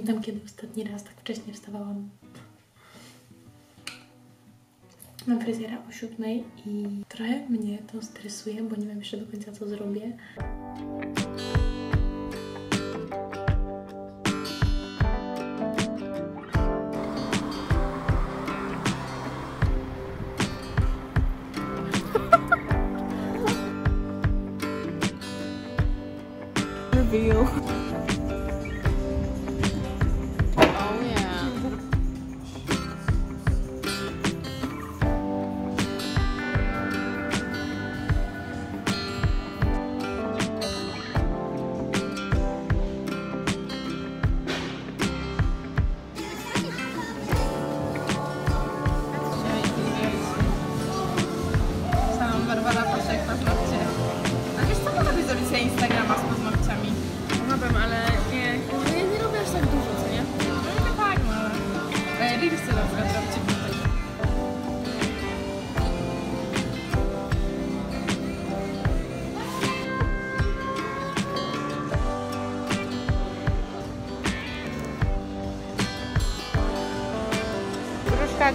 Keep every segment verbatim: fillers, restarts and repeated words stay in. pamiętam, kiedy ostatni raz tak wcześnie wstawałam. Mam fryzjera o siódmej i trochę mnie to stresuje, bo nie wiem jeszcze do końca, co zrobię. Reveal.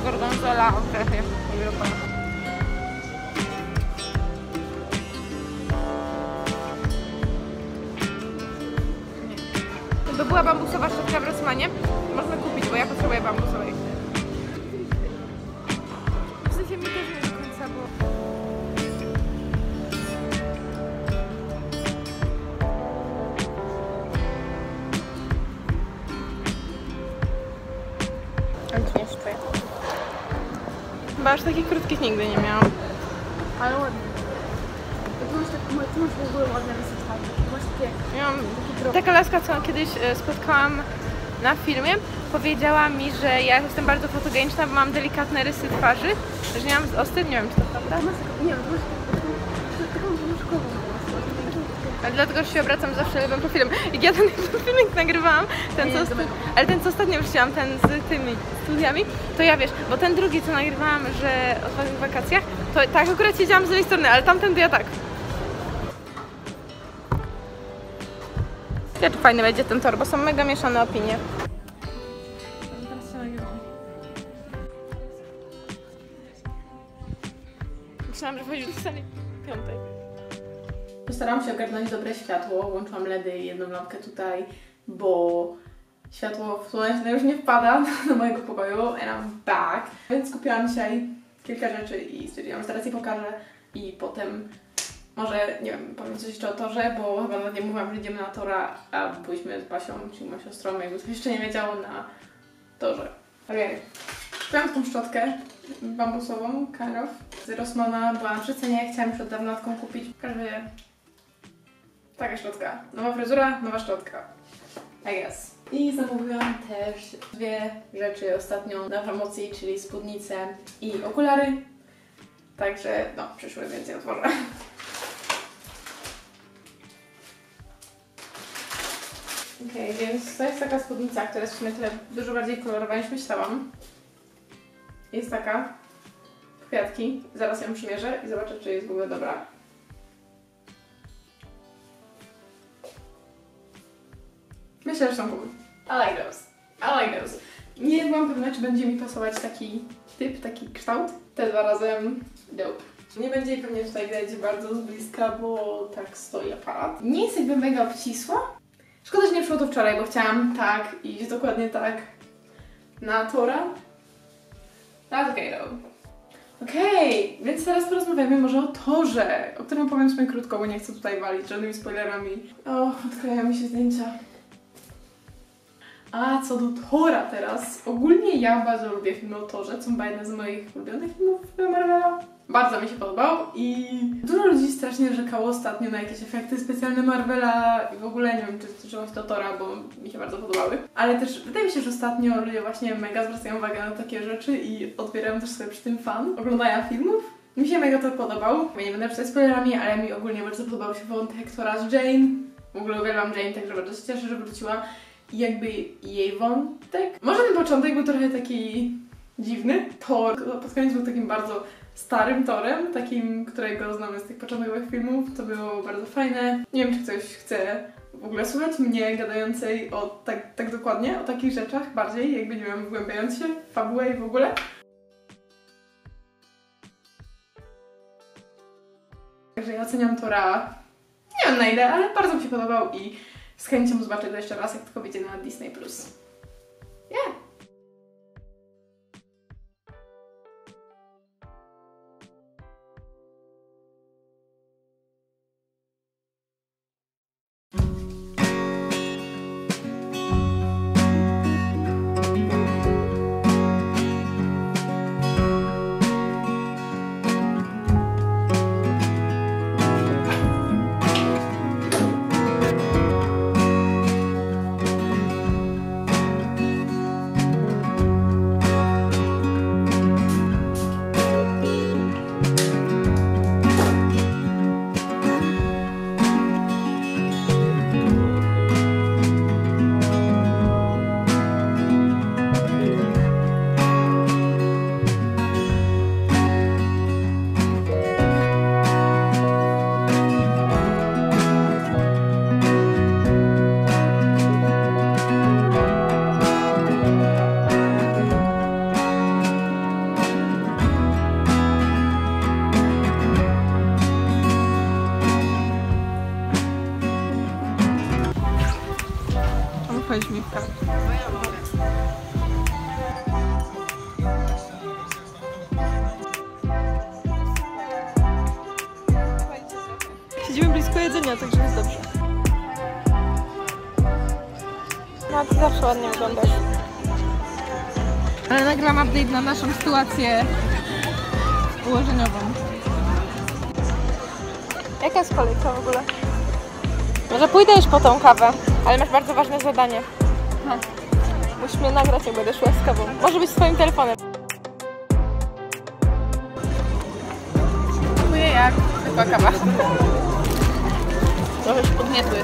Gorgonzola, okej. To była bambusowa szczotka w Rossmanie. Można kupić, bo ja potrzebuję bambusowej. W sensie mi też nie do końca było. Chyba aż takich krótkich nigdy nie miałam. Ale ładnie. To masz tak, tu masz w ogóle ładne wysypanie. Masz takie... Ja mam taki taka laska, co kiedyś spotkałam na filmie, powiedziała mi, że ja jestem bardzo fotogeniczna, bo mam delikatne rysy twarzy, że nie mam z ostry, nie wiem, czy to prawda. Nie wiem, to masz taką brzuszkową. Ale dlatego, że się obracam zawsze lewym profilem. I ja ten filmik nagrywałam, ten co, ale ten co ostatnio wrzuciłam, ten z tymi studiami, to ja wiesz, bo ten drugi co nagrywałam, że o wakacjach, to tak akurat siedziałam z lewej strony, ale tamten to ja tak. Ja, czy fajny będzie ten Thor, bo są mega mieszane opinie. Myślałam, że wchodził do sali piątej. Starałam się ogarnąć dobre światło, włączyłam ledy i jedną lampkę tutaj, bo światło słoneczne już nie wpada do mojego pokoju and I'm back. Więc kupiłam dzisiaj kilka rzeczy i stwierdziłam, że teraz je pokażę i potem może, nie wiem, powiem coś jeszcze o Thorze, bo chyba nawet nie mówiłam, że idziemy na Thora, a byliśmy z Basią, czyli moją siostrą, jakby coś jeszcze nie wiedziało na Thorze. Okej, okay. Kupiłam tą szczotkę bambusową, Karow z Rossmana, byłam w przecenie, chciałam już od dawna taką kupić. Każdy taka szczotka. Nowa fryzura, nowa szczotka. I guess. I zamówiłam też dwie rzeczy ostatnio na promocji, czyli spódnicę i okulary. Także no, przyszły, więc je otworzę. Okej, okay, więc to jest taka spódnica, która jest w sumie tyle dużo bardziej kolorowa niż myślałam. Jest taka w kwiatki. Zaraz ją przymierzę i zobaczę, czy jest w ogóle dobra. Myślę, że są cool. I like those. I like those. Nie byłam pewna, czy będzie mi pasować taki typ, taki kształt. Te dwa razem dope. Nie będzie pewnie tutaj widać bardzo z bliska, bo tak stoi aparat. Nie jest jakby mega obcisła. Szkoda, że nie przyszło to wczoraj, bo chciałam tak iść dokładnie tak na Thora. That's okay though. Okej, okay, więc teraz porozmawiamy może o Thorze, o którym powiem sobie krótko, bo nie chcę tutaj walić żadnymi spoilerami. O, odklejają mi się zdjęcia. A co do Thora teraz, ogólnie ja bardzo lubię filmy o Thorze, to była jedna z moich ulubionych filmów Marvela. Bardzo mi się podobał i dużo ludzi strasznie narzekało ostatnio na jakieś efekty specjalne Marvela i w ogóle nie wiem, czy dotyczyło się to Thora, bo mi się bardzo podobały. Ale też wydaje mi się, że ostatnio ludzie właśnie mega zwracają uwagę na takie rzeczy i odbierają też sobie przy tym fan oglądania filmów. Mi się mega to podobał, ja nie będę czytać spoilerami, ale mi ogólnie bardzo podobał się wątek Thora z Jane. W ogóle uwielbiam Jane, także bardzo się cieszę, że wróciła. I jakby jej wątek. Może ten początek był trochę taki dziwny. Thor pod koniec był takim bardzo starym Thorem, takim, którego znamy z tych początkowych filmów. To było bardzo fajne. Nie wiem, czy ktoś chce w ogóle słuchać mnie gadającej o tak, tak dokładnie o takich rzeczach bardziej, jakby nie wiem, wgłębiając się w fabułę i w ogóle. Także ja oceniam Thora, nie wiem na ile, ale bardzo mi się podobał i z chęcią zobaczę go jeszcze raz, jak tylko wyjdzie na Disney Plus. Yeah. Siedzimy blisko jedzenia, także jest dobrze. No, to zawsze ładnie wyglądasz. Ale nagram update na naszą sytuację ułożeniową. Jaka jest kolejka w ogóle? Może pójdę już po tą kawę, ale masz bardzo ważne zadanie. Ha. Musimy nagrać, jak będę szła z kawą. Może być swoim telefonem. Czuję jak chyba kawa. Trochę się podnietły.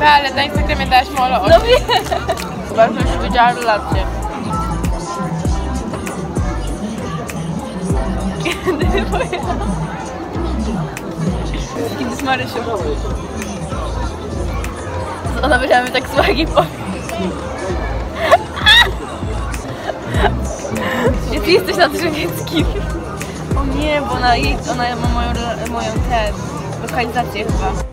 No, ale na Instagramie dałaś molo. No wiem. Bardzo już widziałam relację. Kiedy pojechałam? Kiedy z Marysią. Ona powiedziała mi tak z magii po... Czy ty jesteś na Drzewieckim? O nie, bo ona, jej, ona ma moją, moją tę lokalizację chyba.